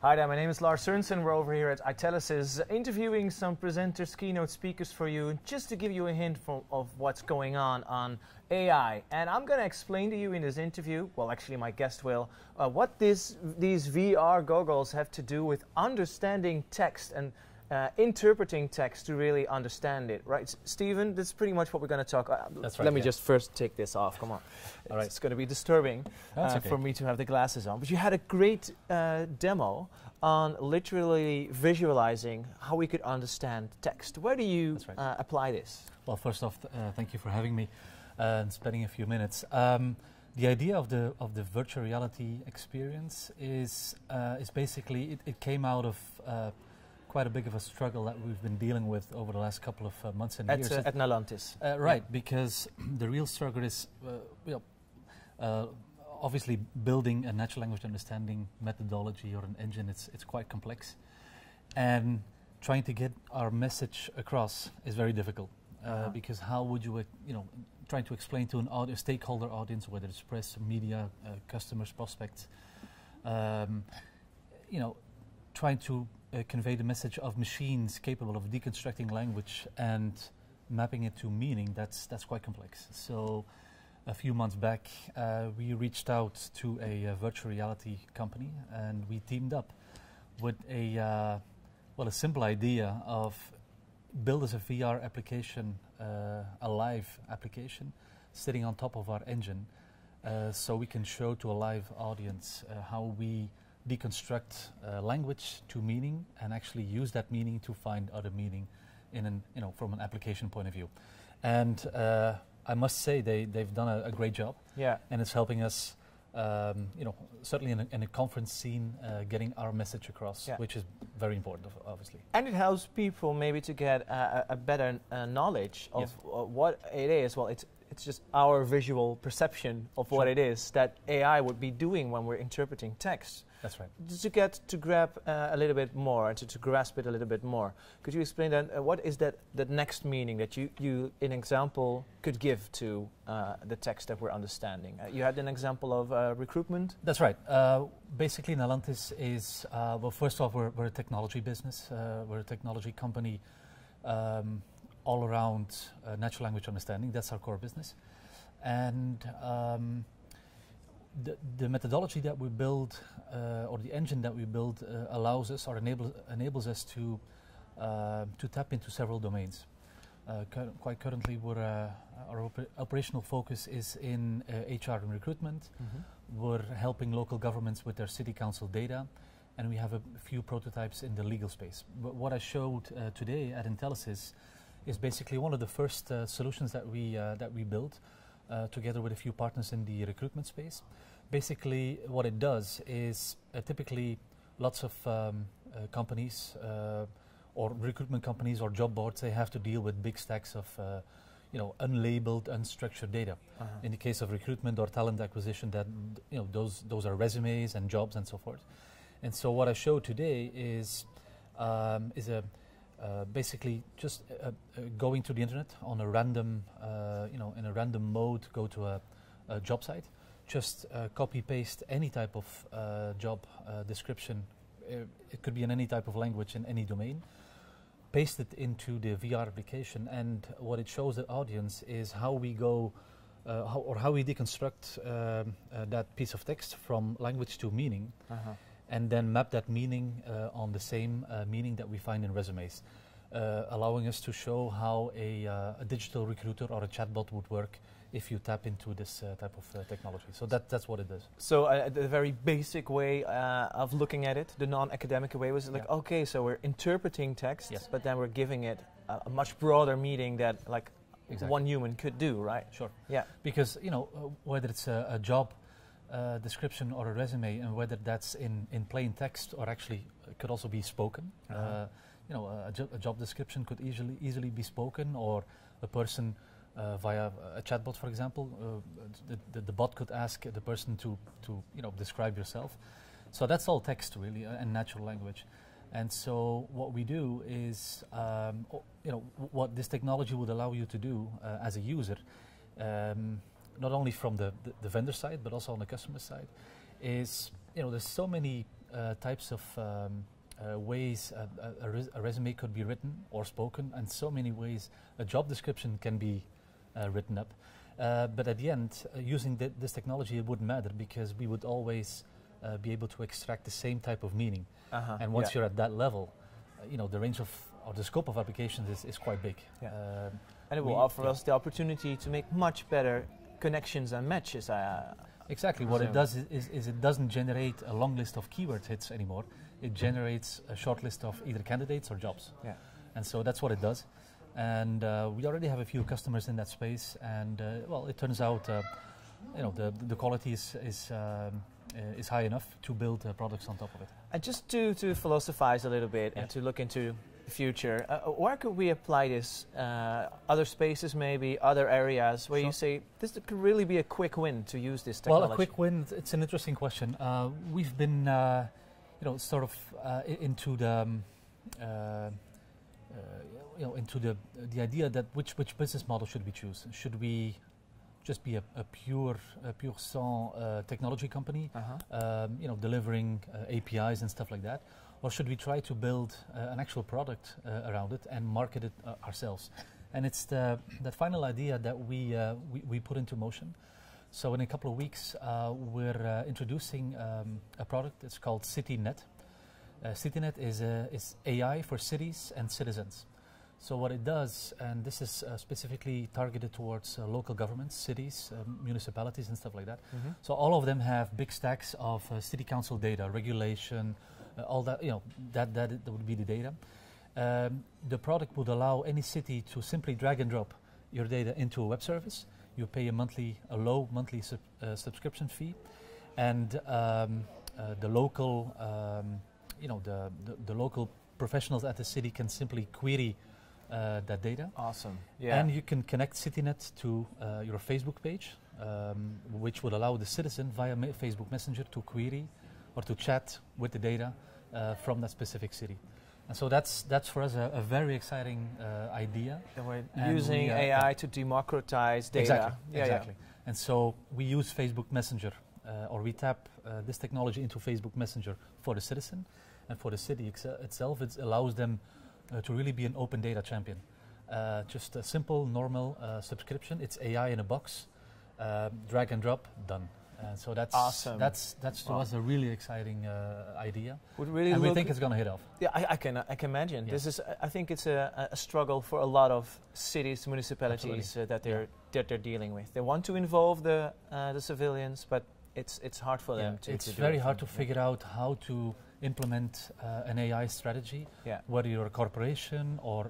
Hi there, my name is Lars Sernsen. We're over here at IntelliSys interviewing some presenters, keynote speakers for you, just to give you a hint of what's going on AI. And I'm going to explain to you in this interview, well actually my guest will, what these VR goggles have to do with understanding text and interpreting text to really understand it. Right, Stephen, that's pretty much what we're going to talk about. That's right, Let me just first take this off, come on. All right. It's going to be disturbing for me to have the glasses on. But you had a great demo on literally visualizing how we could understand text. Where do you apply this? Well, first off, thank you for having me and spending a few minutes. The idea of the virtual reality experience is basically, it came out of quite a big of a struggle that we've been dealing with over the last couple of months and years. At Nalantis. Right, yeah. Because the real struggle is obviously building a natural language understanding methodology or an engine. It's quite complex. And trying to get our message across is very difficult. Because how would you, trying to explain to an audience, stakeholder audience, whether it's press, media, customers, prospects, trying to convey the message of machines capable of deconstructing language and mapping it to meaning, that's quite complex. So a few months back we reached out to a virtual reality company, and we teamed up with a simple idea of build as a VR application, a live application sitting on top of our engine, so we can show to a live audience how we deconstruct language to meaning and actually use that meaning to find other meaning in from an application point of view. And I must say they've done a great job. Yeah. And it's helping us certainly in a conference scene, getting our message across, which is very important, obviously. And it helps people maybe to get a better knowledge of what it is. Well, it's just our visual perception of what it is that AI would be doing when we're interpreting text. That's right. To get to grab a little bit more, to grasp it a little bit more. Could you explain that? What is that next meaning that you in example, could give to the text that we're understanding? You had an example of recruitment? That's right. Basically, Nalantis is, first off, we're a technology business. We're a technology company all around natural language understanding. That's our core business. And the methodology that we build, or the engine that we build, allows us or enables us to tap into several domains. Quite currently, we're, our operational focus is in HR and recruitment. Mm-hmm. We're helping local governments with their city council data, and we have a few prototypes in the legal space. But what I showed today at IntelliSys is basically one of the first solutions that we built, together with a few partners in the recruitment space. Basically, what it does is typically lots of companies or recruitment companies or job boards, they have to deal with big stacks of unlabeled, unstructured data. Uh-huh. In the case of recruitment or talent acquisition, that those are resumes and jobs and so forth. And so what I showed today is basically just going to the internet on a random, in a random mode, go to a job site, just copy paste any type of job description. It could be in any type of language in any domain. Paste it into the VR application, and what it shows the audience is how we go, how we deconstruct that piece of text from language to meaning. Uh-huh. And then map that meaning on the same meaning that we find in resumes, allowing us to show how a digital recruiter or a chatbot would work if you tap into this type of technology. So that's what it is. So the very basic way of looking at it, the non-academic way, was like, okay, so we're interpreting text, but then we're giving it a much broader meaning that like one human could do, right? Sure. Yeah. Because whether it's a job description or a resume, and whether that's in plain text or actually could also be spoken. Uh-huh. A job description could easily be spoken, or a person via a chatbot, for example. The bot could ask the person to describe yourself. So that's all text really, and natural language. And so what we do is, what this technology would allow you to do as a user. Not only from the vendor side, but also on the customer side, is there's so many types of ways a resume could be written or spoken, and so many ways a job description can be written up. But at the end, using this technology, it wouldn't matter because we would always be able to extract the same type of meaning. And once you're at that level, you know, the range of or the scope of applications is quite big. And it will offer us the opportunity to make much better connections and matches. Exactly. What it does is it doesn't generate a long list of keyword hits anymore. It generates a short list of either candidates or jobs. And so that's what it does. And we already have a few customers in that space. And well, it turns out, you know, the quality is high enough to build products on top of it. And just to philosophize a little bit and to look into the future, where could we apply this? Other spaces, maybe other areas where you say this could really be a quick win to use this technology. Well, a quick win. It's an interesting question. We've been, you know, sort of into the. You know, into the idea that which business model should we choose? Should we just be a pure sang technology company, you know, delivering APIs and stuff like that, or should we try to build an actual product around it and market it ourselves? And it's that final idea that we put into motion. So in a couple of weeks, we're introducing a product. It's called CityNet. CityNet is AI for cities and citizens. So what it does, and this is specifically targeted towards local governments, cities, municipalities, and stuff like that. So all of them have big stacks of city council data, regulation, all that. You know, that would be the data. The product would allow any city to simply drag and drop your data into a web service. You pay a low monthly subscription fee, and the local. You know, the local professionals at the city can simply query that data. Awesome. Yeah. And you can connect CityNet to your Facebook page, which would allow the citizen via Facebook Messenger to query or to chat with the data from that specific city. And so that's for us a very exciting idea. And we're using AI to democratize data. Exactly. And so we use Facebook Messenger. Or we tap this technology into Facebook Messenger for the citizen, and for the city itself, it allows them to really be an open data champion. Just a simple, normal subscription. It's AI in a box, drag and drop, done. So that's awesome. That's to us a really exciting idea. We think it's going to hit off. Yeah, I can imagine. Yeah. This is I think it's a struggle for a lot of cities, municipalities that they're dealing with. They want to involve the civilians, but it's hard for them to. It's very hard to figure out how to implement an AI strategy. Yeah. Whether you're a corporation or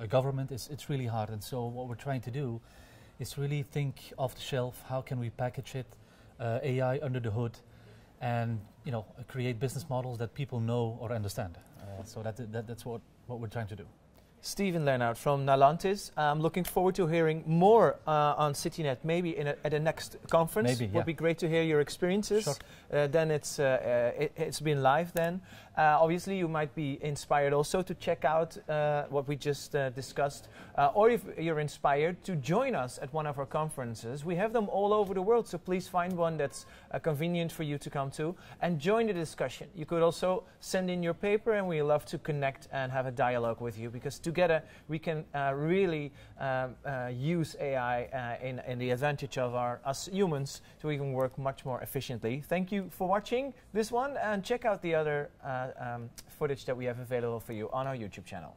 a government, it's really hard. And so what we're trying to do is really think off the shelf. How can we package it? AI under the hood, and you know, create business models that people know or understand. So that's what we're trying to do. Stephen Lernout from Nalantis. I'm looking forward to hearing more on CityNet, maybe at the next conference. Maybe, would be great to hear your experiences. Sure. Then it's been live then. Obviously, you might be inspired also to check out what we just discussed. Or if you're inspired to join us at one of our conferences. We have them all over the world, so please find one that's convenient for you to come to and join the discussion. You could also send in your paper, and we love to connect and have a dialogue with you, because together we can really use AI in the advantage of us humans to even work much more efficiently. Thank you for watching this one, and check out the other footage that we have available for you on our YouTube channel.